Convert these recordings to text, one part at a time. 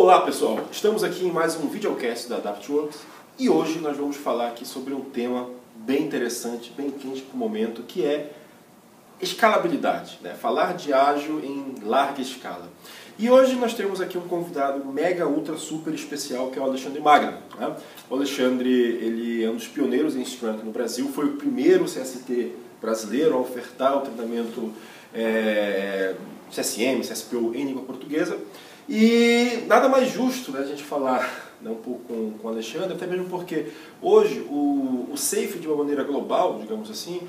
Olá pessoal, estamos aqui em mais um videocast da Adaptworks e hoje nós vamos falar aqui sobre um tema bem interessante, bem quente para o momento, que é escalabilidade, né? Falar de ágil em larga escala. E hoje nós temos aqui um convidado mega, ultra, super especial, que é o Alexandre Magno, né? O Alexandre, ele é um dos pioneiros em Scrum no Brasil, foi o primeiro CST brasileiro a ofertar o treinamento CSM, CSPO em língua portuguesa. E nada mais justo, né, a gente falar, né, um pouco com o Alexandre, até mesmo porque hoje o SAFe, de uma maneira global, digamos assim,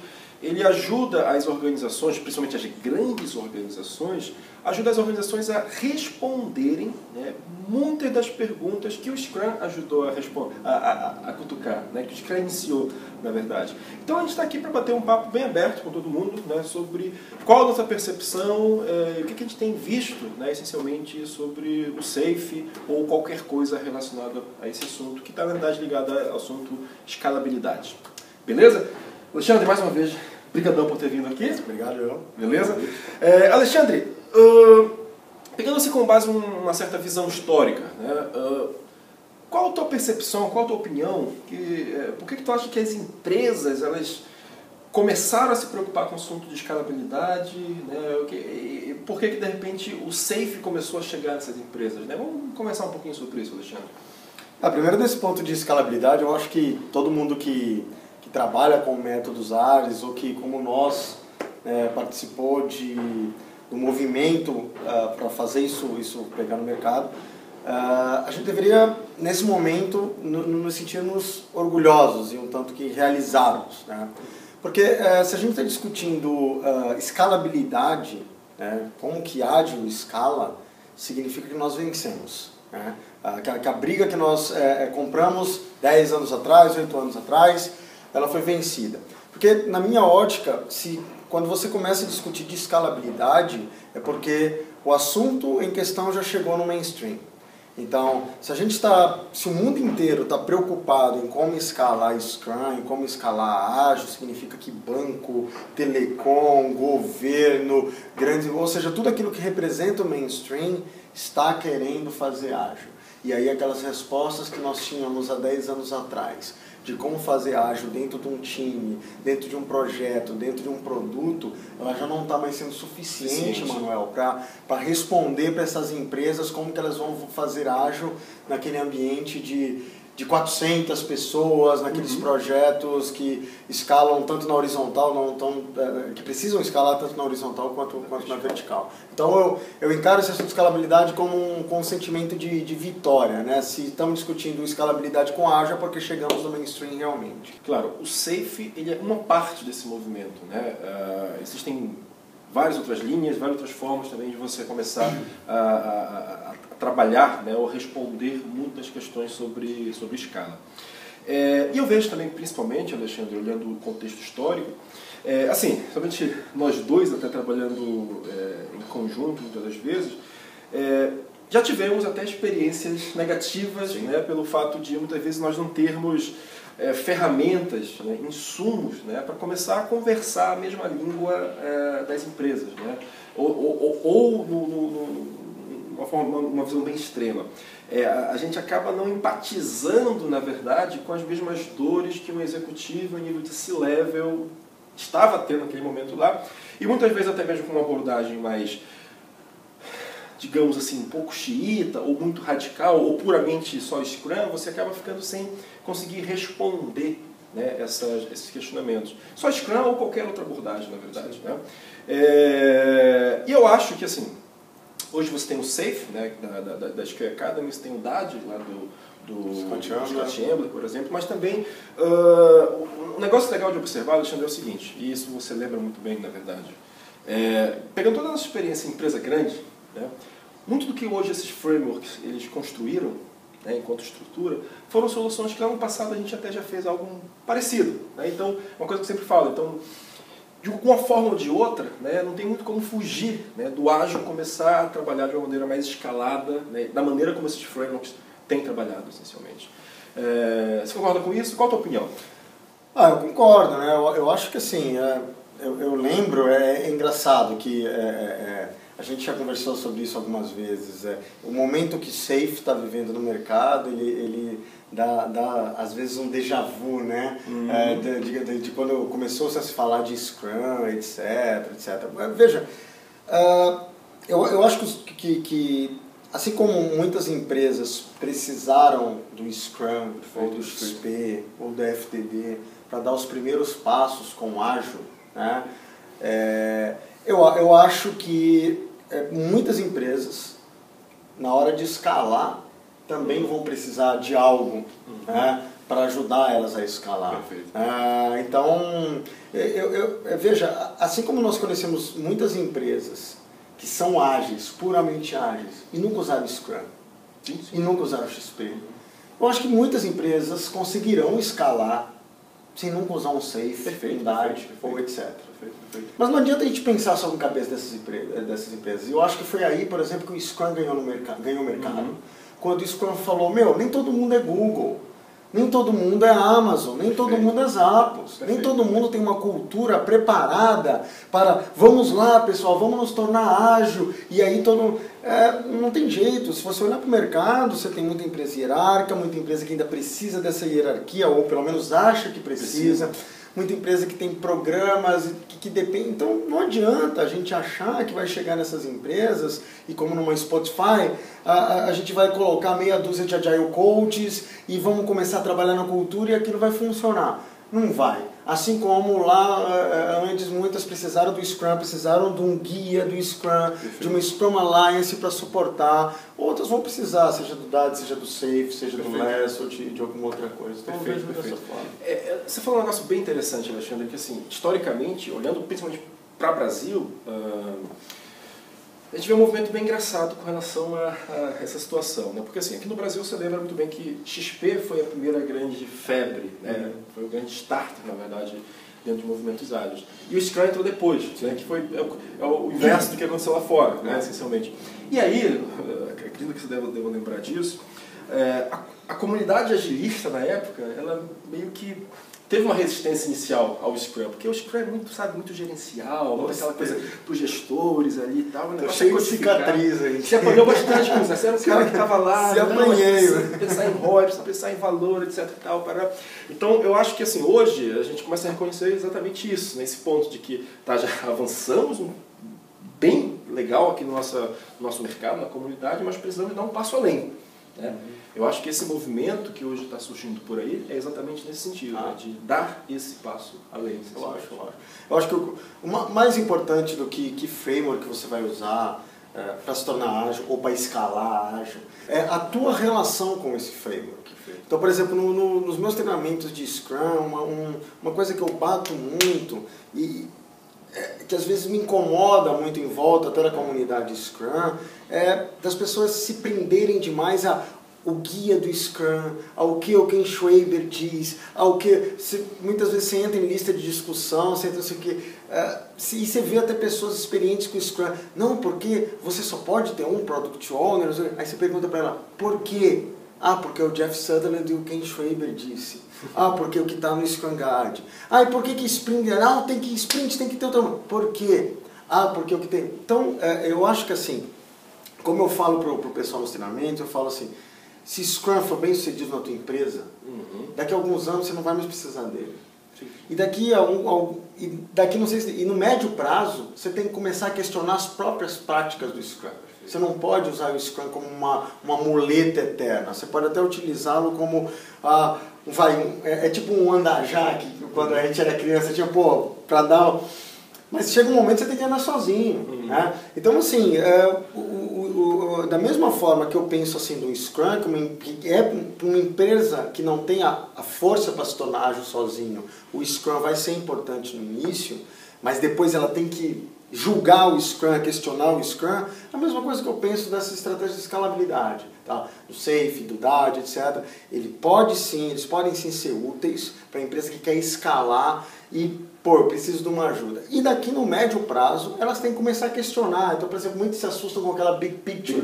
ele ajuda as organizações, principalmente as grandes organizações, ajuda as organizações a responderem, né, muitas das perguntas que o Scrum ajudou a responder, a cutucar, né, que o Scrum iniciou, na verdade. Então a gente está aqui para bater um papo bem aberto com todo mundo, né, sobre qual a nossa percepção, o que a gente tem visto, né, essencialmente sobre o SAFe ou qualquer coisa relacionada a esse assunto, que está, na verdade, ligado ao assunto escalabilidade. Beleza? Alexandre, mais uma vez, brigadão por ter vindo aqui. Obrigado, João. Beleza? Alexandre, pegando-se com base em uma certa visão histórica, né, qual a tua percepção, qual a tua opinião, por que tu acha que as empresas elas começaram a se preocupar com o assunto de escalabilidade, né, por que de repente o SAFe começou a chegar nessas empresas, né? Vamos conversar um pouquinho sobre isso, Alexandre. Primeiro, desse ponto de escalabilidade, eu acho que todo mundo que trabalha com métodos ágeis ou que, como nós, participou do movimento para fazer isso pegar no mercado, a gente deveria, nesse momento, nos sentirmos orgulhosos e um tanto que realizados, né? Porque se a gente está discutindo escalabilidade, né, como que ágil escala, significa que nós vencemos, né? Que a briga que nós compramos 10 anos atrás, 8 anos atrás, ela foi vencida. Porque, na minha ótica, quando você começa a discutir de escalabilidade, é porque o assunto em questão já chegou no mainstream. Então, se o mundo inteiro está preocupado em como escalar Scrum, em como escalar ágil, significa que banco, telecom, governo, ou seja, tudo aquilo que representa o mainstream está querendo fazer ágil. E aí aquelas respostas que nós tínhamos há 10 anos atrás, de como fazer ágil dentro de um time, dentro de um projeto, dentro de um produto, ela já não está mais sendo suficiente, Manuel, para responder para essas empresas como que elas vão fazer ágil naquele ambiente de 400 pessoas, naqueles projetos que escalam tanto na horizontal, que precisam escalar tanto na horizontal quanto na vertical. Então eu encaro esse assunto de escalabilidade com um sentimento de vitória, né? Se estamos discutindo escalabilidade com ágil, é porque chegamos no mainstream realmente. Claro, o SAFe, ele é uma parte desse movimento, né? Existem várias outras linhas, várias outras formas também de você começar a trabalhar, né, ou responder muitas questões sobre escala. E eu vejo também, principalmente, Alexandre, olhando o contexto histórico, assim, somente nós dois até trabalhando em conjunto muitas das vezes, já tivemos até experiências negativas, né, pelo fato de muitas vezes nós não termos ferramentas, né, insumos, né, para começar a conversar a mesma língua das empresas, né, ou numa forma, uma visão bem extrema. A gente acaba não empatizando, na verdade, com as mesmas dores que um executivo em nível de C-level estava tendo naquele momento lá, e muitas vezes até mesmo com uma abordagem mais, digamos assim, um pouco xiita, ou muito radical, ou puramente só Scrum, você acaba ficando sem conseguir responder, né, esses questionamentos. Só Scrum ou qualquer outra abordagem, na verdade, né? E eu acho que, assim, hoje você tem o SAFe, né, da HP Academy, você tem o DAD lá do Scott Ambler, por exemplo, mas também um negócio legal de observar, Alexandre, é o seguinte, e isso você lembra muito bem, na verdade, pegando toda a nossa experiência em empresa grande, né? Muito do que hoje esses frameworks eles construíram, né, enquanto estrutura, foram soluções que lá no passado a gente até já fez algo parecido, né? Então, uma coisa que eu sempre falo, então, de uma forma ou de outra, né, não tem muito como fugir, né, do ágil começar a trabalhar de uma maneira mais escalada, né, da maneira como esses frameworks têm trabalhado, essencialmente. Você concorda com isso? Qual a tua opinião? Eu concordo, né? Eu acho que assim, eu lembro, é engraçado que a gente já conversou sobre isso algumas vezes. O momento que SAFe está vivendo no mercado, ele dá às vezes um déjà vu, né? De quando começou a se falar de Scrum, etc. Mas, veja, eu acho que assim como muitas empresas precisaram do Scrum, ou do XP, ou do FTD, para dar os primeiros passos com o ágil, né? Eu acho que muitas empresas, na hora de escalar, também vão precisar de algo, né, para ajudar elas a escalar. Então, veja, assim como nós conhecemos muitas empresas que são ágeis, puramente ágeis, e nunca usaram Scrum, e nunca usaram XP, eu acho que muitas empresas conseguirão escalar sem nunca usar um SAFe, um DAD, ou etc. Mas não adianta a gente pensar só na cabeça dessas empresas. Eu acho que foi aí, por exemplo, que o Scrum ganhou o mercado. Quando o Scrum falou, nem todo mundo é Google, nem todo mundo é Amazon, nem todo mundo é Apple, nem todo mundo tem uma cultura preparada para, vamos lá pessoal, vamos nos tornar ágil, e aí não tem jeito. Se você olhar para o mercado, você tem muita empresa hierárquica, muita empresa que ainda precisa dessa hierarquia, ou pelo menos acha que precisa. Muita empresa que tem programas que depende. Então não adianta a gente achar que vai chegar nessas empresas e, como numa Spotify, a gente vai colocar meia dúzia de agile coaches e vamos começar a trabalhar na cultura e aquilo vai funcionar. Não vai. Assim como lá antes muitas precisaram do Scrum, precisaram de um guia do Scrum, de uma Scrum Alliance para suportar. Outras vão precisar, seja do DAD, seja do SAFe, seja do LeSS ou de alguma outra coisa. Então, você falou um negócio bem interessante, Alexandre, que assim, historicamente, olhando principalmente para o Brasil, a gente vê um movimento bem engraçado com relação a essa situação, né? Porque assim, aqui no Brasil você lembra muito bem que XP foi a primeira grande febre, né? Foi o grande start, na verdade, dentro de movimentos ágeis. E o Scrum entrou depois, né? Que foi o inverso do que aconteceu lá fora, né? Essencialmente. E aí, acredito que você deva lembrar disso, a comunidade agilista na época, ela meio que teve uma resistência inicial ao Scrum, porque o Scrum é muito, muito gerencial, muito aquela coisa para os gestores ali e tal. Eu cheio de cicatriz aí. Você apanhou bastante coisa, você era um cara que estava lá, pensar em ROI, pensar em valor, etc e tal. Então, eu acho que assim, hoje a gente começa a reconhecer exatamente isso, nesse ponto de que já avançamos bem legal aqui no nosso mercado, na comunidade, mas precisamos dar um passo além, né? Eu acho que esse movimento que hoje está surgindo por aí é exatamente nesse sentido, né? De dar esse passo além. Eu acho que mais importante do que framework você vai usar para se tornar ágil ou para escalar ágil é a tua relação com esse framework. Então, por exemplo, nos meus treinamentos de Scrum, uma coisa que eu bato muito e que às vezes me incomoda muito em volta até da comunidade Scrum é das pessoas se prenderem demais o guia do Scrum, ao que o Ken Schwaber diz, muitas vezes você entra em lista de discussão, você entra não sei o quê, e você vê até pessoas experientes com o Scrum, não, porque você só pode ter um Product Owner, aí você pergunta para ela, por quê? Ah, porque o Jeff Sutherland e o Ken Schwaber disse. Ah, porque o que está no Scrum Guide. Ah, e por que Sprint? Ah, tem que Sprint, tem que ter o tamanho. Por quê? Ah, porque o que tem... Então, eu acho que assim, como eu falo para o pessoal nos treinamentos, eu falo assim, se Scrum for bem sucedido na tua empresa, daqui a alguns anos você não vai mais precisar dele. E no médio prazo, você tem que começar a questionar as próprias práticas do Scrum. Você não pode usar o Scrum como uma muleta eterna. Você pode até utilizá-lo como tipo um andajá que quando a gente era criança tinha, para dar... Mas chega um momento que você tem que andar sozinho, né? Então, assim, da mesma forma que eu penso assim do Scrum, que é uma empresa que não tem a força para se tornar ágil sozinho, o Scrum vai ser importante no início, mas depois ela tem que julgar o Scrum, questionar o Scrum. A mesma coisa que eu penso dessa estratégia de escalabilidade, tá? Do SAFe, do DAD, etc. Eles podem sim ser úteis para a empresa que quer escalar e... eu preciso de uma ajuda. E daqui no médio prazo, elas têm que começar a questionar. Então, por exemplo, muitos se assustam com aquela big picture.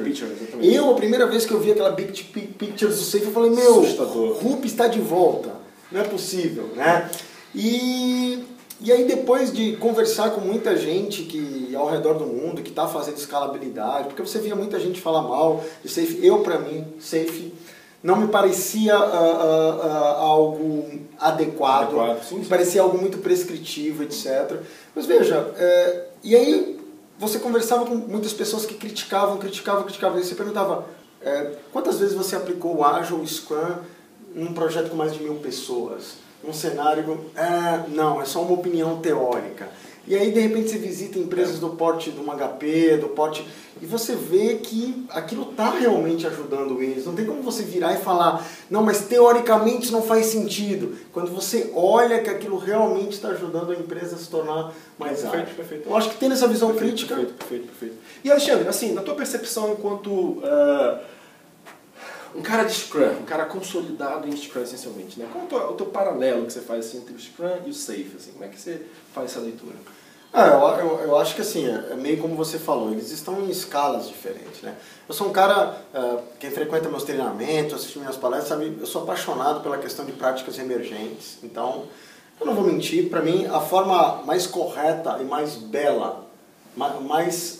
A primeira vez que eu vi aquela big picture do SAFe, eu falei, meu, o RUP está de volta. Não é possível, né? E E aí, depois de conversar com muita gente que, ao redor do mundo, que está fazendo escalabilidade, porque você via muita gente falar mal de SAFe, eu, para mim, SAFe não me parecia algo adequado, sim, me parecia algo muito prescritivo, etc. Mas veja, e aí você conversava com muitas pessoas que criticavam, e você perguntava, quantas vezes você aplicou o Agile, o Scrum, num projeto com mais de 1000 pessoas? Um cenário, não, é só uma opinião teórica. E aí, de repente, você visita empresas do porte de um HP, do porte... E você vê que aquilo está realmente ajudando eles. Não tem como você virar e falar, não, mas teoricamente não faz sentido. Quando você olha que aquilo realmente está ajudando a empresa a se tornar mais ágil. Perfeito, perfeito. Eu acho que tendo essa visão crítica... Perfeito. E, Alexandre, assim, na tua percepção enquanto... um cara de Scrum, um cara consolidado em Scrum essencialmente, né? Qual é o teu paralelo que você faz assim, entre o Scrum e o SAFe? Assim? Como é que você faz essa leitura? Eu acho que assim, é meio como você falou, eles estão em escalas diferentes, né? Eu sou um cara, quem frequenta meus treinamentos, assiste minhas palestras, sabe, eu sou apaixonado pela questão de práticas emergentes. Então, eu não vou mentir, para mim a forma mais correta e mais bela, mais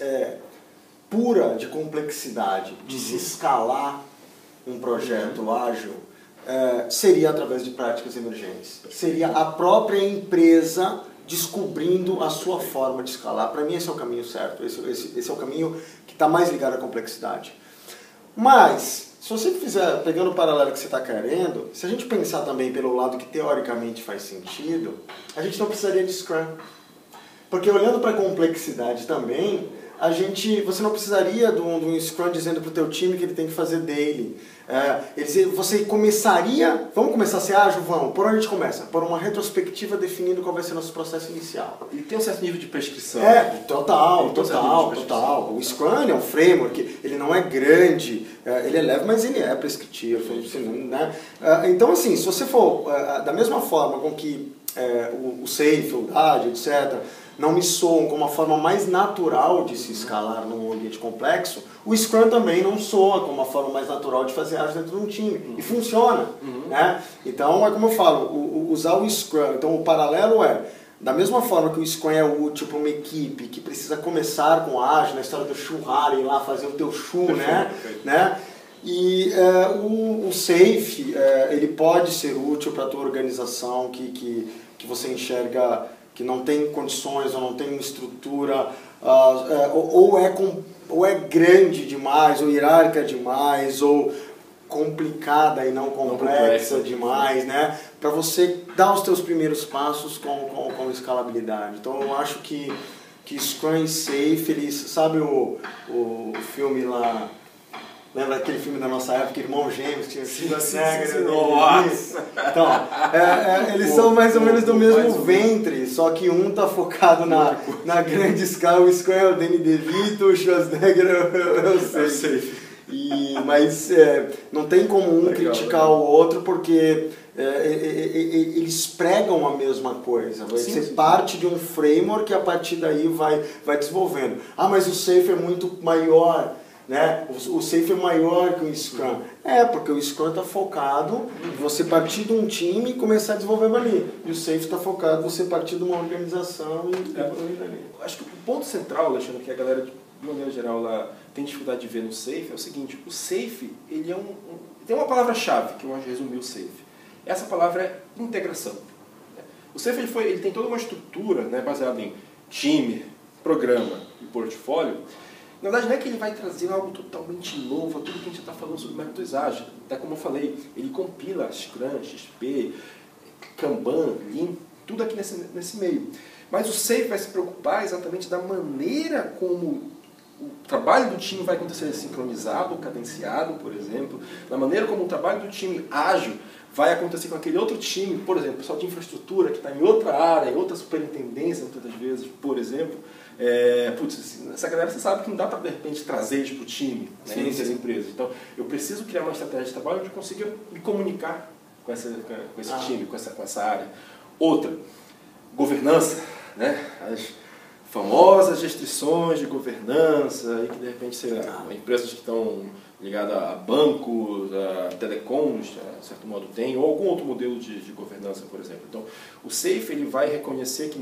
pura de complexidade, de se escalar um projeto ágil, seria através de práticas emergentes. Seria a própria empresa descobrindo a sua forma de escalar. Para mim, esse é o caminho certo. Esse é o caminho que está mais ligado à complexidade. Mas, se você fizer, pegando o paralelo que você está querendo, se a gente pensar também pelo lado que teoricamente faz sentido, a gente não precisaria de Scrum. Porque olhando para a complexidade também, você não precisaria de um Scrum dizendo para o teu time que ele tem que fazer daily. Você começaria... Vamos começar a ser ágil? Vamos. Por onde a gente começa? Por uma retrospectiva definindo qual vai ser o nosso processo inicial. E tem um certo nível de prescrição. Total. O Scrum é um framework, ele não é grande, ele é leve, mas ele é prescritivo. Né? Então, assim, se você for da mesma forma com que o SAFe, o DAD, etc., não me soam como a forma mais natural de se escalar num ambiente complexo, o Scrum também não soa como a forma mais natural de fazer ágil dentro de um time. E funciona. Né? Então, é como eu falo, usar o Scrum. Então, o paralelo é, da mesma forma que o Scrum é útil para uma equipe que precisa começar com ágil, na história do churrari, ir lá fazer o teu churro, né? E o SAFe, ele pode ser útil para a tua organização que você enxerga que não tem condições ou não tem estrutura, ou é grande demais, ou hierárquica demais, ou complicada e não complexa demais, né? Para você dar os teus primeiros passos com escalabilidade. Então eu acho que Scrum e SAFe, eles, sabe o filme lá... Lembra aquele filme da nossa época, Irmão Gêmeos, tinha Schwarzenegger? Nossa! Então, eles são mais ou menos do mesmo ventre, só que um tá focado na grande escala, o Scrum é o Danny DeVito, o Schwarzenegger eu sei. Mas não tem como um criticar o outro, porque eles pregam a mesma coisa. Vai ser parte de um framework que a partir daí vai desenvolvendo. Ah, mas o SAFe é muito maior... Né? O SAFe é maior que o Scrum. Porque o Scrum está focado em você partir de um time e começar a desenvolver ali. E o SAFe está focado em você partir de uma organização e ali. Acho que o ponto central, Alexandre, que a galera de maneira geral lá tem dificuldade de ver no SAFe é o seguinte: o SAFe, ele é tem uma palavra-chave que eu acho que resumiu o SAFe. Essa palavra é integração. O SAFe ele tem toda uma estrutura, né, baseada em time, programa e portfólio. Na verdade, não é que ele vai trazer algo totalmente novo a tudo que a gente já está falando sobre métodos ágeis. Até como eu falei, ele compila Scrum, XP, Kanban, Lean, tudo aqui nesse meio. Mas o SAFe vai se preocupar exatamente da maneira como o trabalho do time vai acontecer sincronizado, cadenciado, por exemplo. Da maneira como o trabalho do time ágil vai acontecer com aquele outro time, por exemplo, pessoal de infraestrutura que está em outra área, em outra superintendência, muitas vezes, por exemplo. Essa galera, você sabe que não dá para de repente trazer para o time, né, entre as empresas. Então eu preciso criar uma estratégia de trabalho onde eu consiga me comunicar com esse time, com essa área. Outra, governança, né? As famosas restrições de governança, e que de repente, sei lá, empresas que estão ligado a bancos, a telecoms, de certo modo tem, ou algum outro modelo de governança, por exemplo. Então, o SAFe ele vai reconhecer que,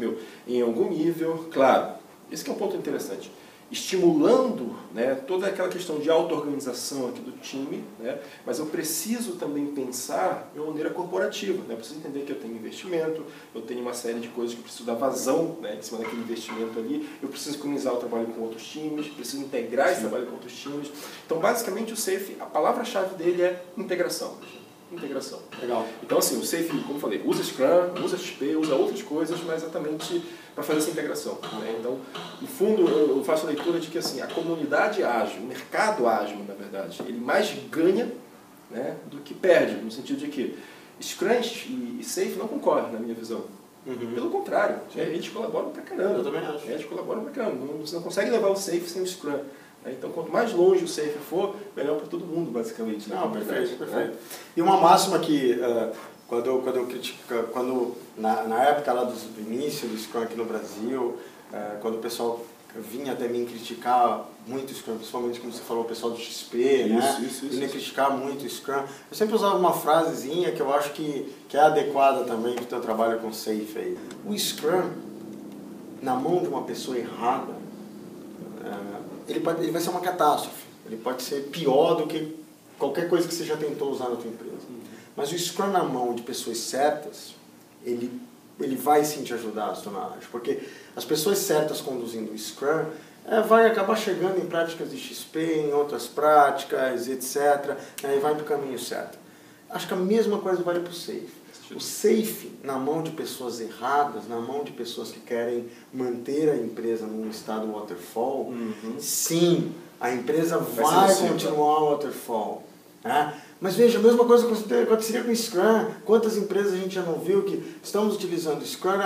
em algum nível, claro, esse que é um ponto interessante, estimulando, né, toda aquela questão de auto-organização aqui do time, né, mas eu preciso também pensar de uma maneira corporativa, né, eu preciso entender que eu tenho investimento, eu tenho uma série de coisas que eu preciso dar vazão, né, em cima daquele investimento ali, eu preciso economizar o trabalho com outros times, preciso integrar esse trabalho com outros times. Então, basicamente, o SAFe, a palavra-chave dele é integração. Integração. Legal. Então, assim, o SAFe, como eu falei, usa Scrum, usa XP, usa outras coisas, mas exatamente para fazer essa integração, né? Então, no fundo, eu faço a leitura de que, assim, a comunidade ágil, o mercado ágil, na verdade, ele mais ganha, né, do que perde, no sentido de que Scrum e SAFe não concorrem, na minha visão. Uhum. Pelo contrário, né, eles colaboram pra caramba. Eu também acho. Eles colaboram pra caramba. Você não consegue levar o SAFe sem o Scrum. Então, quanto mais longe o SAFe for, melhor para todo mundo, basicamente. Não, perfeito, perfeito. Né? E uma máxima que, na época lá do início do Scrum aqui no Brasil, quando o pessoal vinha até mim criticar muito o Scrum, principalmente, como você falou, o pessoal do XP, vinha criticar muito o Scrum. Eu sempre usava uma frasezinha que eu acho que é adequada também para o teu trabalho com o SAFe aí. O Scrum, na mão de uma pessoa errada, ele vai ser uma catástrofe. Ele pode ser pior do que qualquer coisa que você já tentou usar na tua empresa. Mas o Scrum na mão de pessoas certas, ele vai sim te ajudar a se tornar ágil. Porque as pessoas certas conduzindo o Scrum vai acabar chegando em práticas de XP, em outras práticas, etc. E vai para o caminho certo. Acho que a mesma coisa vale para o SAFe. O SAFe na mão de pessoas erradas, na mão de pessoas que querem manter a empresa num estado waterfall, sim, a empresa vai continuar waterfall. Né? Mas veja, a mesma coisa aconteceria com o Scrum. Quantas empresas a gente já não viu que estamos utilizando o Scrum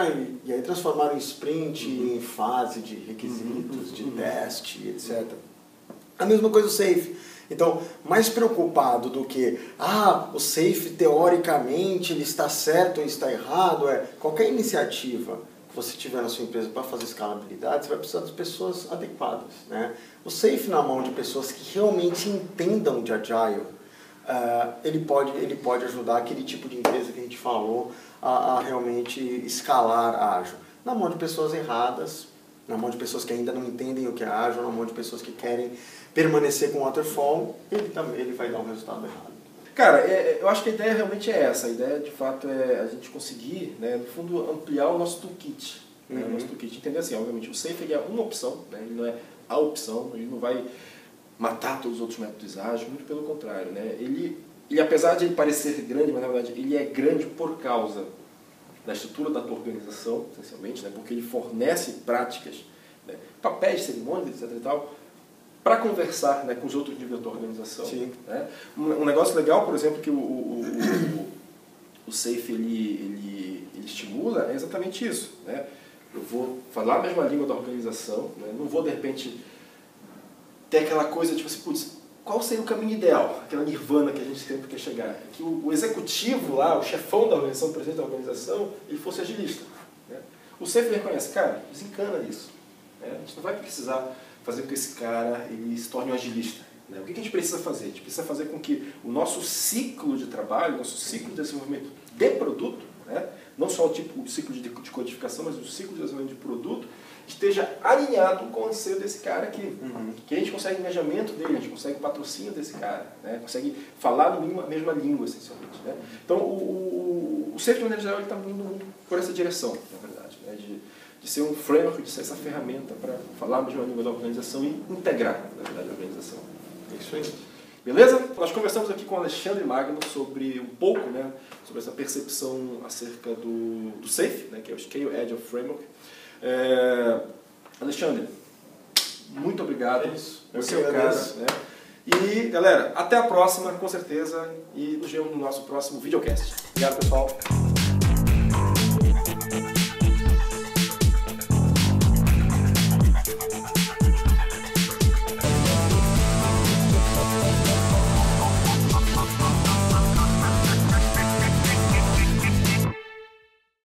e aí transformaram em sprint, em fase de requisitos, de teste, etc. A mesma coisa o SAFe. Então, mais preocupado do que o SAFe teoricamente ele está certo ou está errado, qualquer iniciativa que você tiver na sua empresa para fazer escalabilidade, você vai precisar de pessoas adequadas, né? O SAFe na mão de pessoas que realmente entendam de Agile, ele pode ajudar aquele tipo de empresa que a gente falou a realmente escalar ágil. Na mão de pessoas erradas, na mão de pessoas que ainda não entendem o que é ágil, na mão de pessoas que querem permanecer com o waterfall, ele vai dar um resultado errado. Cara, eu acho que a ideia realmente é essa. A ideia, de fato, é a gente conseguir, né, no fundo, ampliar o nosso toolkit. Né, o nosso toolkit. Entender assim, obviamente, o SAFe ele é uma opção, né, ele não é a opção, ele não vai matar todos os outros métodos ágeis, muito pelo contrário. Né, ele, apesar de ele parecer grande, mas na verdade ele é grande por causa da estrutura da tua organização, essencialmente, né, porque ele fornece práticas, né, papéis, cerimônias, etc. e tal, para conversar, né, com os outros níveis da tua organização. Sim. Né? Um negócio legal, por exemplo, que o SAFe ele estimula é exatamente isso. Né? Eu vou falar a mesma língua da organização, né? Não vou, de repente, ter aquela coisa tipo assim, putz, qual seria o caminho ideal? Aquela nirvana que a gente sempre quer chegar. Que o executivo lá, o chefão da organização, o presidente da organização, ele fosse agilista. Né? O SAFe reconhece, cara, desencana isso. Né? A gente não vai precisar fazer com que esse cara ele se torne um agilista. Né? O que a gente precisa fazer? A gente precisa fazer com que o nosso ciclo de trabalho, nosso ciclo de desenvolvimento de produto, né, não só o ciclo de codificação, mas o ciclo de desenvolvimento de produto, esteja alinhado com o anseio desse cara aqui. Que a gente consegue engajamento dele, a gente consegue patrocínio desse cara, né, consegue falar a mesma língua, essencialmente. Né? Então, o SAFe, de maneira geral, está indo por essa direção, na verdade, né, de ser um framework, de ser essa ferramenta para falarmos de uma língua da organização e integrar, na verdade, a organização. É isso aí. Beleza? Nós conversamos aqui com o Alexandre Magno sobre um pouco, né, sobre essa percepção acerca do SAFe, né, que é o Scale Agile Framework. Alexandre, muito obrigado. Você é o cara, né? E galera, até a próxima, com certeza, e nos vemos no nosso próximo videocast. Obrigado, pessoal.